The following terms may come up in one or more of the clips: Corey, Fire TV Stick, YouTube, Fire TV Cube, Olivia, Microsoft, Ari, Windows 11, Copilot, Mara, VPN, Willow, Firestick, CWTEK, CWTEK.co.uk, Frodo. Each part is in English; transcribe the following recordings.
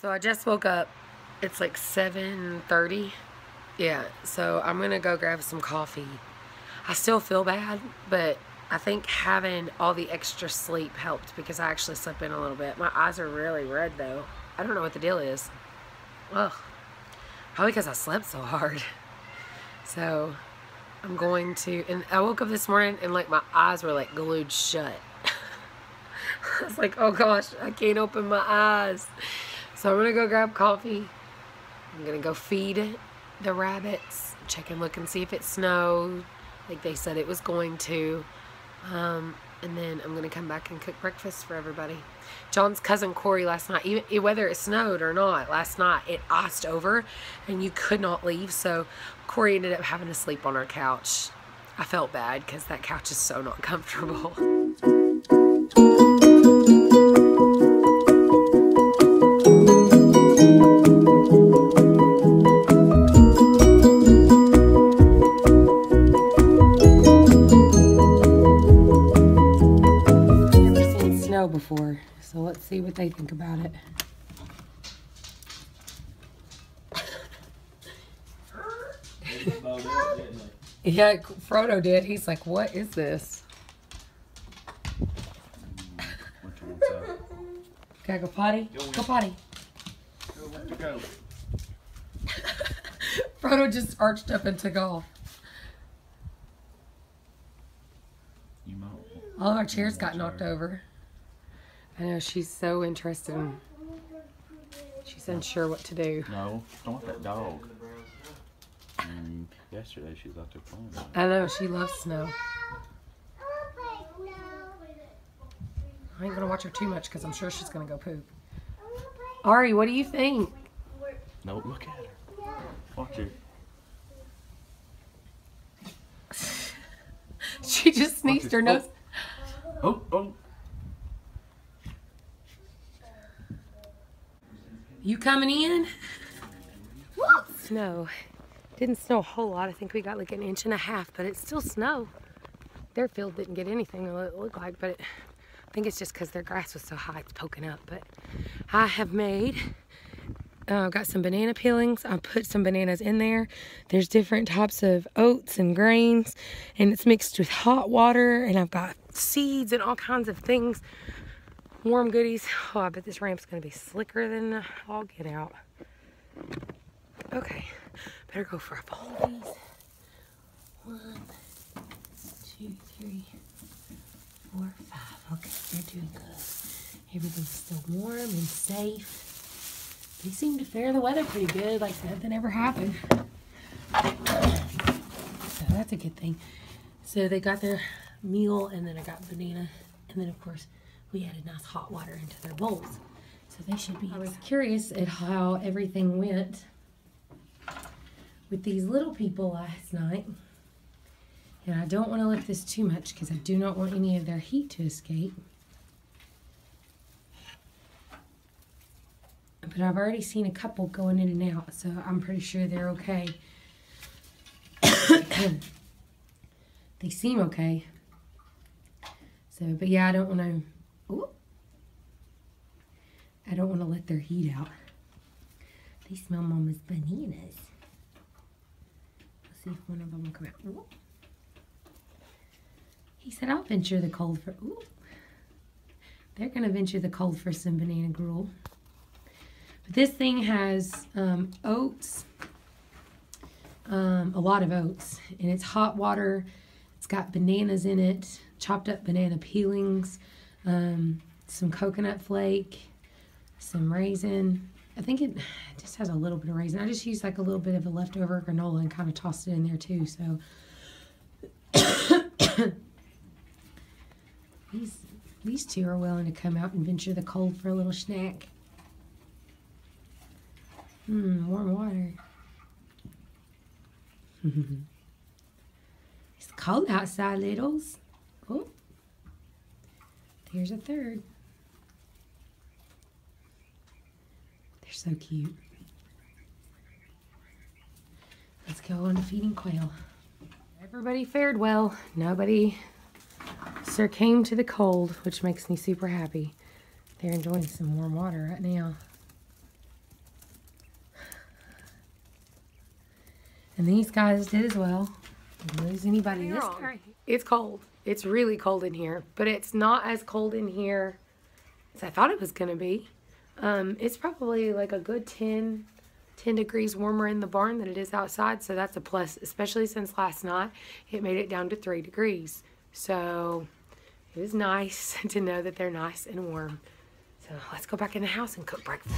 So I just woke up. It's like 7:30. Yeah, so I'm gonna go grab some coffee. I still feel bad, but I think having all the extra sleep helped because I actually slept in a little bit. My eyes are really red though. I don't know what the deal is. Ugh. Probably because I slept so hard. So I'm going to, and I woke up this morning and like my eyes were like glued shut. I was like, oh gosh, I can't open my eyes. So I'm gonna go grab coffee. I'm gonna go feed the rabbits, check and look and see if it snowed, like they said it was going to. And then I'm gonna come back and cook breakfast for everybody. John's cousin Corey last night, even whether it snowed or not, last night it iced over and you could not leave, so Corey ended up having to sleep on our couch. I felt bad because that couch is so not comfortable. Before, so let's see what they think about it. Yeah, Frodo did. He's like, what is this? Gotta go potty? Go potty. Go. Frodo just arched up and took off. All our chairs got knocked over. I know, she's so interested in, she's unsure what to do. No, don't want that dog. Yesterday she was out there playing. I know, she loves snow. I ain't gonna watch her too much because I'm sure she's gonna go poop. Ari, what do you think? No, look at her. Watch her. She just sneezed her nose. Oh, oh. You coming in? Whoa. Snow. Didn't snow a whole lot. I think we got like 1.5 inches, but it's still snow. Their field didn't get anything, it looked like, but I think it's just because their grass was so high, it's poking up. But I have made, got some banana peelings. I put some bananas in there. There's different types of oats and grains, and it's mixed with hot water, and I've got seeds and all kinds of things. Warm goodies. Oh, I bet this ramp's gonna be slicker than all get out. Okay, better go for a bowl of these. 1, 2, 3, 4, 5. Okay, they're doing good. Everything's still warm and safe. They seem to fare the weather pretty good, like nothing ever happened. So that's a good thing. So they got their meal, and then I got banana, and then of course, we added nice hot water into their bowls. So they should be. I was curious at how everything went with these little people last night. And I don't want to lift this too much because I do not want any of their heat to escape. But I've already seen a couple going in and out, so I'm pretty sure they're okay. They seem okay. So, but yeah, I don't want to. I don't want to let their heat out. They smell Mama's bananas. Let's see if one of them will come out. Ooh. He said, I'll venture the cold for... Ooh. They're going to venture the cold for some banana gruel. But this thing has oats, a lot of oats, and it's hot water. It's got bananas in it, chopped up banana peelings, some coconut flake, some raisin. I think it just has a little bit of raisin. I just used like a little bit of a leftover granola and kind of tossed it in there too. So these two are willing to come out and venture the cold for a little snack. Warm water. It's cold outside, littles. Oh, here's a third. So cute. Let's go on to feeding quail. Everybody fared well. Nobody succumbed to the cold, which makes me super happy. They're enjoying some warm water right now. And these guys did as well. Didn't lose anybody this time. It's cold. It's really cold in here, but it's not as cold in here as I thought it was gonna be. It's probably like a good 10 degrees warmer in the barn than it is outside, so that's a plus, especially since last night it made it down to 3 degrees. So it was nice to know that they're nice and warm. So let's go back in the house and cook breakfast.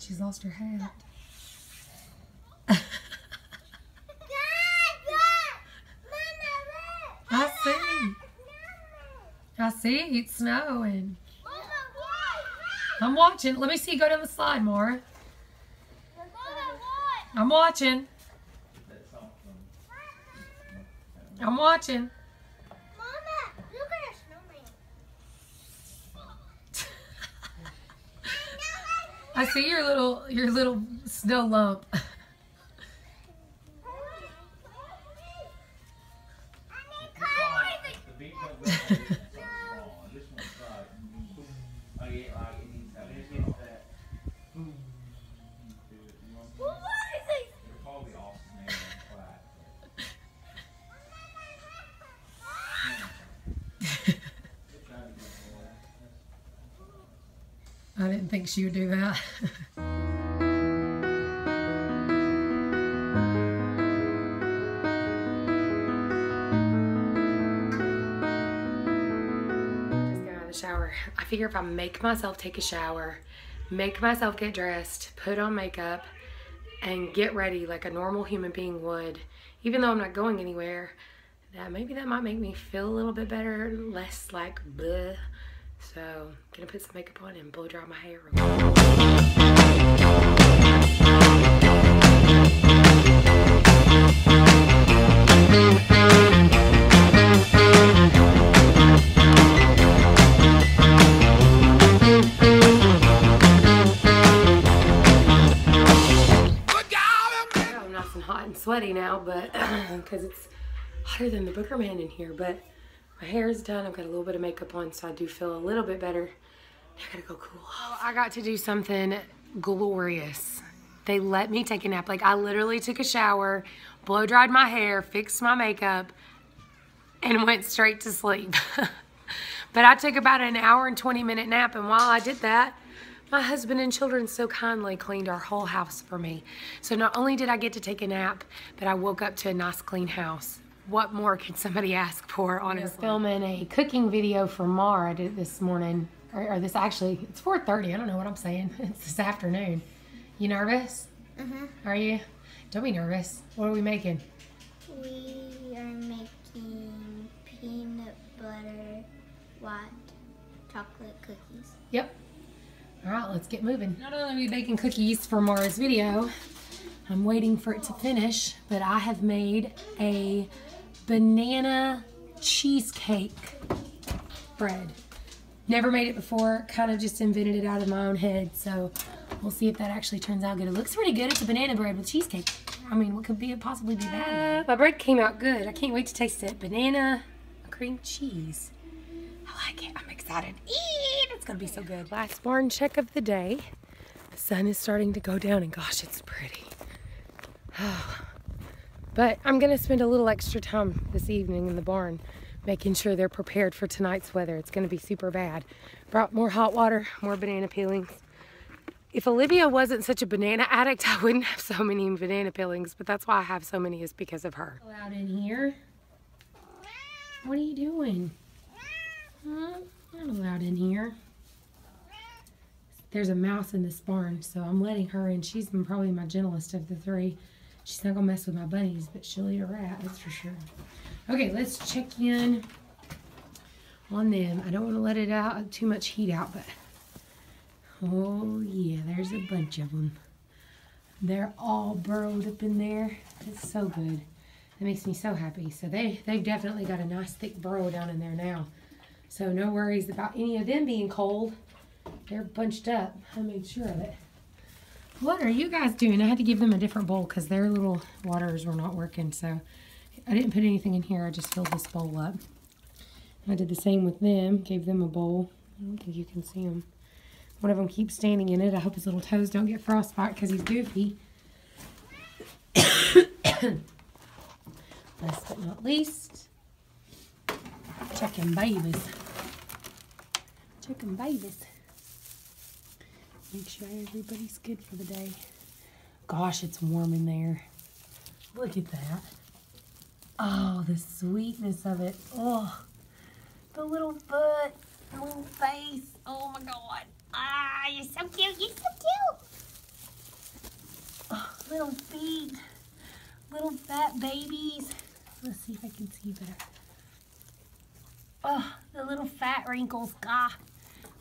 She's lost her hat. Dad, Mama, look. I see. I see. It's snowing. Mama, watch. I'm watching. Let me see you go down the slide, Mara. Mama, watch. I'm watching. I'm watching. I see your little snow lump. I didn't think she would do that. Just got out of the shower. I figure if I make myself take a shower, make myself get dressed, put on makeup, and get ready like a normal human being would, even though I'm not going anywhere, maybe that might make me feel a little bit better, less like bleh. So, I'm gonna put some makeup on and blow dry my hair real quick. I'm nice and hot and sweaty now, but because it's hotter than the Booker Man in here, but my hair is done. I've got a little bit of makeup on, so I do feel a little bit better. I gotta go cool off. I got to do something glorious. They let me take a nap. Like, I literally took a shower, blow dried my hair, fixed my makeup, and went straight to sleep. But I took about an hour and 20-minute nap, and while I did that, my husband and children so kindly cleaned our whole house for me. So not only did I get to take a nap, but I woke up to a nice clean house. What more could somebody ask for, honestly? I'm filming a cooking video for Mara this morning, or this actually, it's 4:30, I don't know what I'm saying. It's this afternoon. You nervous? Uh-huh. Are you? Don't be nervous. What are we making? We are making peanut butter white chocolate cookies. Yep. All right, let's get moving. Not only are we baking cookies for Mara's video, I'm waiting for it to finish, but I have made a banana cheesecake bread. Never made it before, kind of just invented it out of my own head, so we'll see if that actually turns out good. It looks pretty good. It's a banana bread with cheesecake. I mean, what could possibly be bad? My bread came out good. I can't wait to taste it. Banana cream cheese. I like it. I'm excited. It's gonna be so good. Last barn check of the day. The sun is starting to go down, and gosh, it's pretty. Oh. But I'm gonna spend a little extra time this evening in the barn making sure they're prepared for tonight's weather. It's gonna be super bad. Brought more hot water, more banana peelings. If Olivia wasn't such a banana addict, I wouldn't have so many banana peelings, but that's why I have so many, is because of her. Out in here. What are you doing? Huh? Not allowed in here. There's a mouse in this barn, so I'm letting her in. She's probably my gentlest of the three. She's not gonna mess with my bunnies, but she'll eat a rat, that's for sure. Okay, let's check in on them. I don't want to let it out, too much heat out, but oh yeah, there's a bunch of them. They're all burrowed up in there. It's so good. That makes me so happy. So they've definitely got a nice thick burrow down in there now. So no worries about any of them being cold. They're bunched up. I made sure of it. What are you guys doing? I had to give them a different bowl because their little waters were not working. So I didn't put anything in here. I just filled this bowl up. I did the same with them. Gave them a bowl. I don't think you can see them. One of them keeps standing in it. I hope his little toes don't get frostbite because he's goofy. Last but not least, chicken babies. Chicken babies. Make sure everybody's good for the day. Gosh, it's warm in there. Look at that. Oh, the sweetness of it. Oh, the little butt, the little face. Oh my God. Ah, you're so cute. You're so cute. Oh, little feet. Little fat babies. Let's see if I can see better. Oh, the little fat wrinkles. God.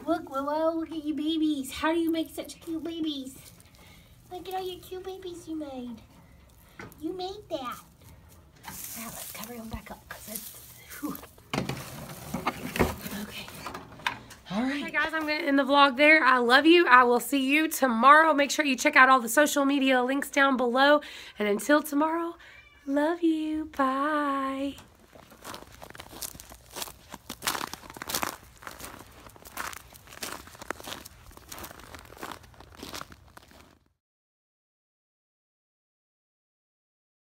Look, Willow, look at your babies. How do you make such cute babies? Look at all your cute babies you made. You made that. Now let's cover them back up because it's... Whew. Okay. All right. Hey guys, I'm going to end the vlog there. I love you. I will see you tomorrow. Make sure you check out all the social media links down below. And until tomorrow, love you. Bye.